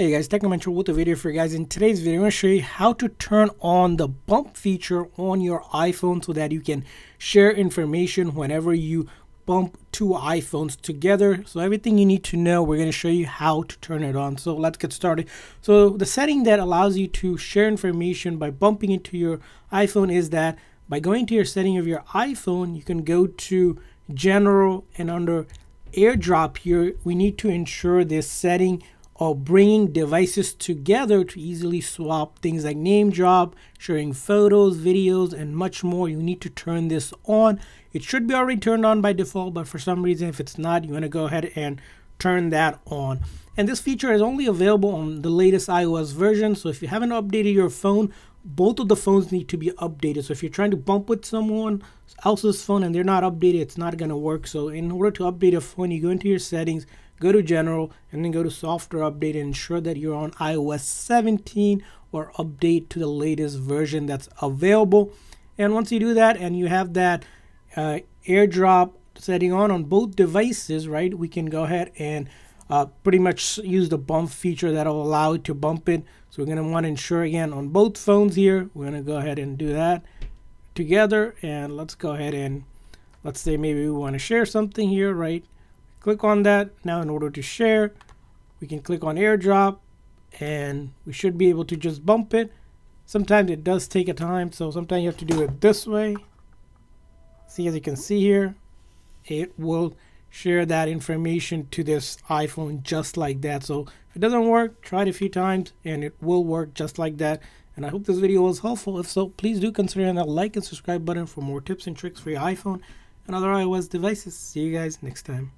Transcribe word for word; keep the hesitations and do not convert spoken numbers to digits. Hey guys, Technomentary with a video for you guys. In today's video, I'm going to show you how to turn on the bump feature on your iPhone so that you can share information whenever you bump two iPhones together. So everything you need to know, we're going to show you how to turn it on. So let's get started. So the setting that allows you to share information by bumping into your iPhone is that by going to your setting of your iPhone, you can go to General and under AirDrop here, we need to ensure this setting or bringing devices together to easily swap things like NameDrop, sharing photos, videos, and much more. You need to turn this on. It should be already turned on by default, but for some reason, if it's not, you want to go ahead and turn that on. And this feature is only available on the latest iOS version. So if you haven't updated your phone, both of the phones need to be updated. So if you're trying to bump with someone else's phone and they're not updated, it's not going to work. So in order to update a phone, you go into your settings, go to General, and then go to Software Update and ensure that you're on i O S seventeen or update to the latest version that's available. And once you do that and you have that uh, AirDrop setting on on both devices, right, we can go ahead and uh, pretty much use the bump feature that will allow it to bump it. So we're going to want to ensure again on both phones here. We're going to go ahead and do that together. And let's go ahead and let's say maybe we want to share something here, right? Click on that. Now in order to share, we can click on AirDrop and we should be able to just bump it. Sometimes it does take a time, so sometimes you have to do it this way. See, as you can see here, it will share that information to this iPhone just like that. So if it doesn't work, try it a few times and it will work just like that. And I hope this video was helpful. If so, please do consider hitting that like and subscribe button for more tips and tricks for your iPhone and other iOS devices. See you guys next time.